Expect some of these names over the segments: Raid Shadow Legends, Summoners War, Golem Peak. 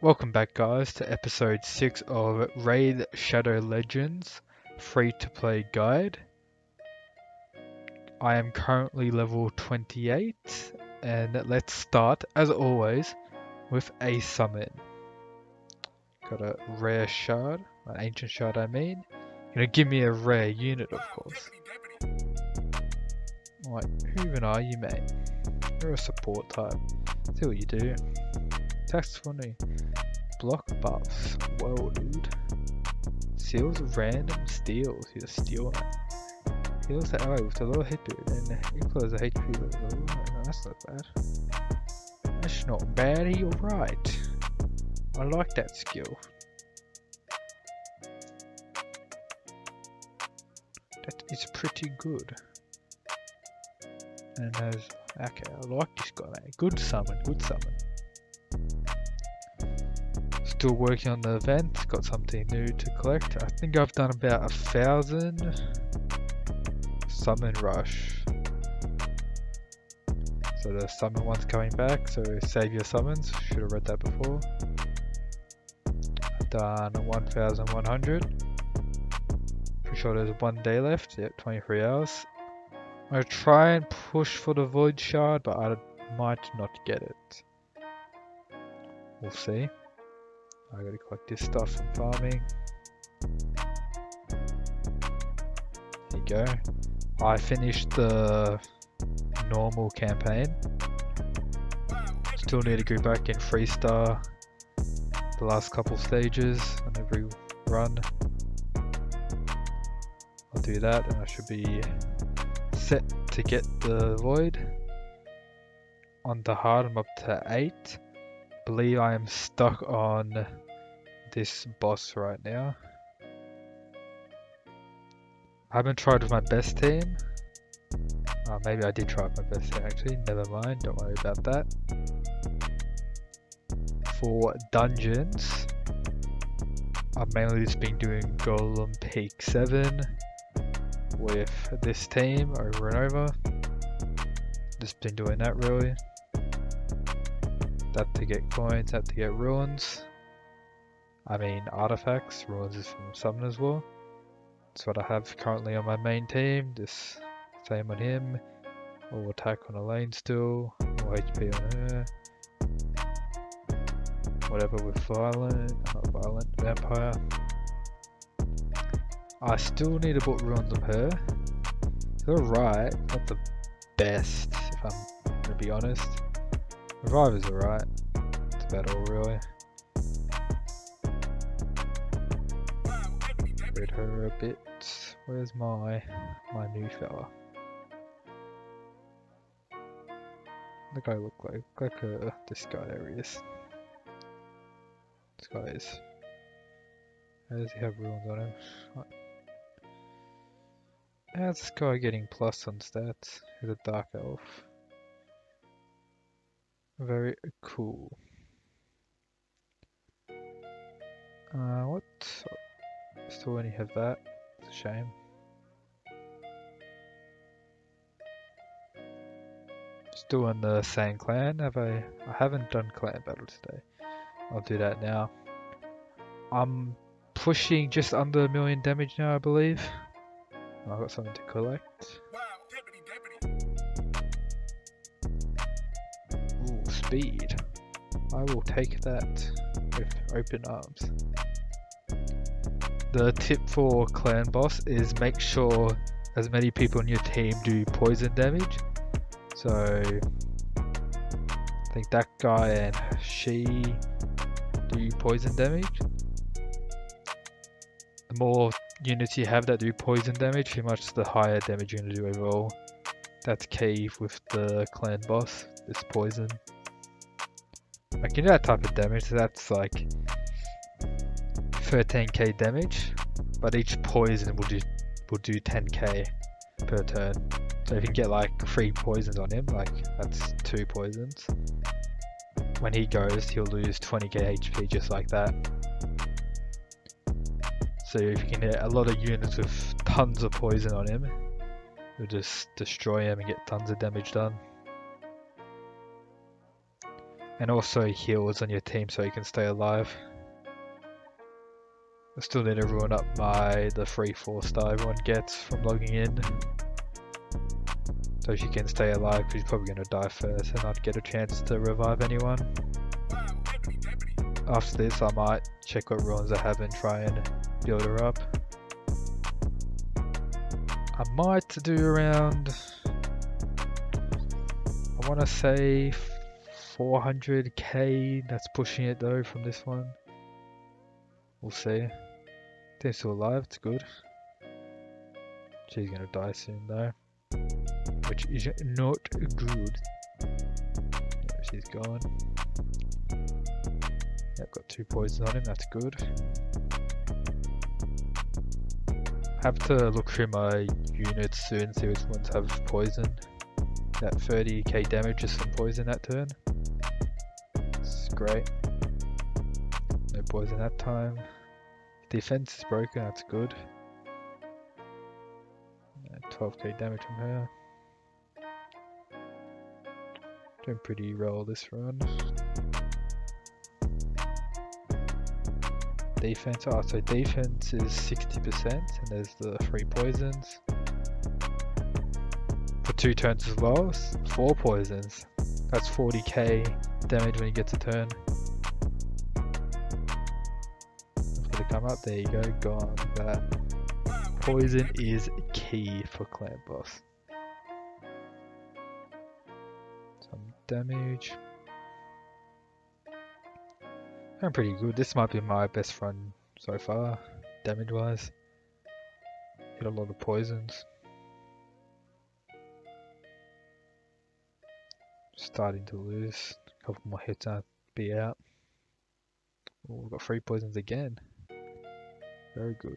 Welcome back guys to episode 6 of Raid Shadow Legends free to play guide. I am currently level 28 and let's start as always with a summon. Got a rare shard, an ancient shard I mean. Gonna give me a rare unit of course. Alright, who even are you mate? You're a support type. See what you do. That's funny. Block buffs. Whoa, dude. Seals random steals. You're stealing it. Heals the ally with a lower hit bit and equals the HP level. No, that's not bad. That's not bad, you're right. I like that skill. That is pretty good. And there's. Okay, I like this guy, mate. Good summon, good summon. Still working on the event, got something new to collect. I think I've done about 1,000 summon rush. So the summon one's coming back, so save your summons. Should have read that before. I've done 1,100. Pretty sure there's one day left, yep, 23 hours. I'm going to try and push for the void shard, but I might not get it. We'll see. I gotta collect this stuff from farming. There you go. I finished the normal campaign. Still need to go back and freestar the last couple stages on every run. I'll do that and I should be set to get the void. On the hard I'm up to 8. I believe I am stuck on this boss right now. I haven't tried with my best team. Oh, maybe I did try with my best team actually, never mind, don't worry about that. For dungeons, I've mainly just been doing Golem Peak 7 with this team over and over. Just been doing that really. Have to get coins, have to get ruins. I mean artifacts, ruins is from Summoners War. That's what I have currently on my main team. This same on him. All attack on Elaine still. All HP on her. Whatever with Violent, not Violent, Vampire. I still need to put ruins on her. They're alright, not the best if I'm gonna be honest. Revive is alright, it's about all really. Read her a bit. Where's my new fella? The guy look like this guy, there he is. This guy is. How does he have runes on him? How's this guy getting plus on stats? He's a dark elf. Very cool. What? Still only have that. It's a shame. Still on the same clan. I haven't done clan battle today. I'll do that now. I'm pushing just under 1 million damage now, I believe. And I've got something to collect. Speed. I will take that with open arms. The tip for clan boss is make sure as many people on your team do poison damage. So I think that guy and she do poison damage. The more units you have that do poison damage, pretty much the higher damage you're going to do overall. That's key with the clan boss, it's poison. I can do that type of damage, so that's like 13k damage, but each poison will do 10k per turn. So if you can get like 3 poisons on him, like that's 2 poisons. When he goes, he'll lose 20k HP just like that. So if you can hit a lot of units with tons of poison on him, you'll just destroy him and get tons of damage done. and also heals on your team so you can stay alive. I still need to ruin up the free 4-star everyone gets from logging in, so she can stay alive because she's probably going to die first and not get a chance to revive anyone. After this I might check what ruins I have and try and build her up. I might do around, I want to say 400k, that's pushing it though from this one. We'll see. They're still alive, it's good. She's gonna die soon though, which is not good. Yeah, she's gone. Yep, got 2 poisons on him, that's good. Have to look through my units soon, see which ones have poison. That 30k damage is from poison that turn. It's great. No poison that time. Defense is broken, that's good. 12k damage from her. Doing pretty well this run. Defense, oh, so defense is 60% and there's the 3 poisons. For 2 turns as well, 4 poisons. That's 40k damage when he gets a turn. After they come up, there you go, gone. That poison is key for Clan Boss. Some damage. I'm pretty good. This might be my best run so far, damage wise. Hit a lot of poisons. Starting to lose. A couple more hits I'll be out. Oh, we've got 3 poisons again. Very good.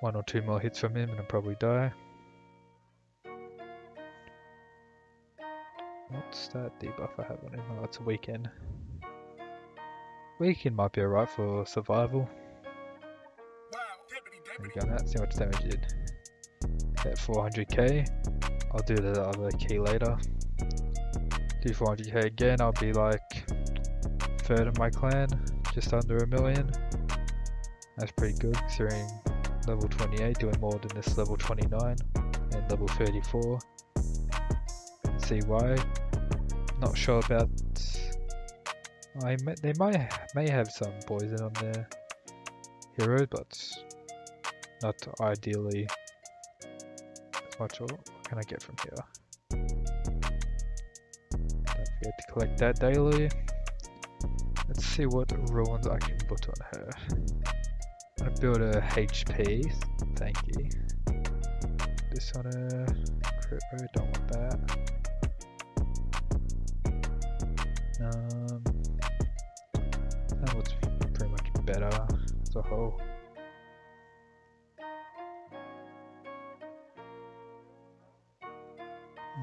One or 2 more hits from him and I'll probably die. What's that debuff I have on him? Oh, it's a weekend. Weekend might be alright for survival. There we go, that's how much damage it did. At 400k. I'll do the other key later. Do 400k again, I'll be like 1/3 of my clan, just under 1 million. That's pretty good considering level 28, doing more than this level 29 and level 34. See why? Not sure about. They may have some poison on their hero, but not ideally. Not sure. What can I get from here? Don't forget to collect that daily. Let's see what ruins I can put on her. I'm gonna build a HP. Thank you. Put this on her. Crit rate. Don't want that. That looks pretty much better as a whole.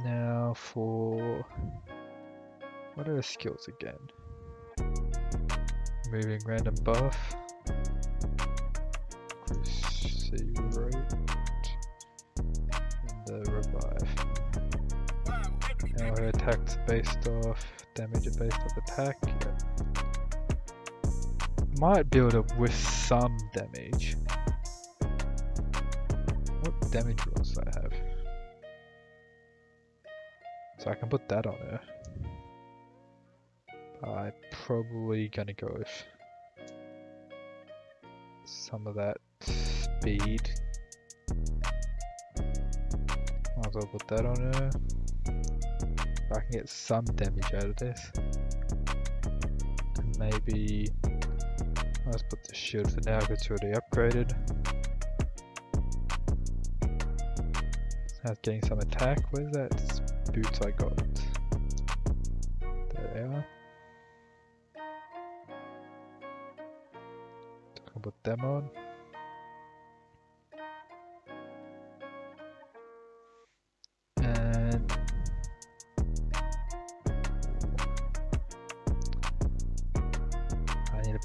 Now for what are the skills again? Moving random buff. Cruise rate and the revive. Now her attack's based off damage and based off attack. Yep. Might build up with some damage. What damage rules do I have? So I can put that on her. I'm probably gonna go with some of that speed. Might as well put that on her. I can get some damage out of this. Maybe let's put the shield for now because it's already upgraded. That's getting some attack. Where's that boots I got? There they are. I can put them on.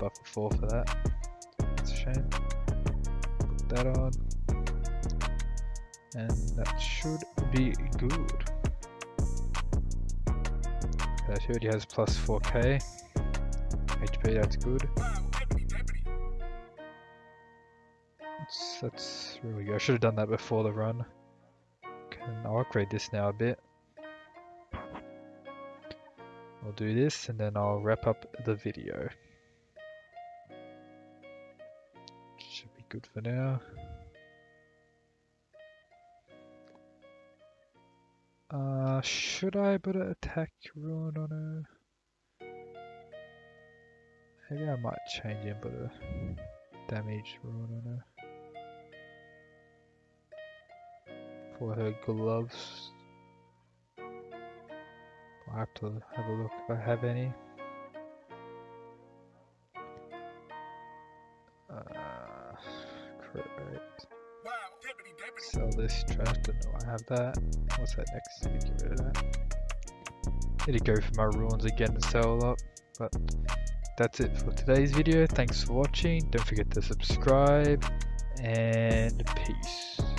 Buff a 4 for that. That's a shame. Put that on. and that should be good. That already has plus 4k HP, that's good. That's really good. I should have done that before the run. Can I'll upgrade this now a bit. I'll do this and then I'll wrap up the video. Should be good for now. Should I put an attack ruin on her? Maybe I might change and put a damage ruin on her. For her gloves. I have to have a look if I have any. Crit rate. Sell this trash, don't know I have that. What's that next? Let me get rid of that. Need to go for my ruins again and sell up. But that's it for today's video. Thanks for watching. Don't forget to subscribe and peace.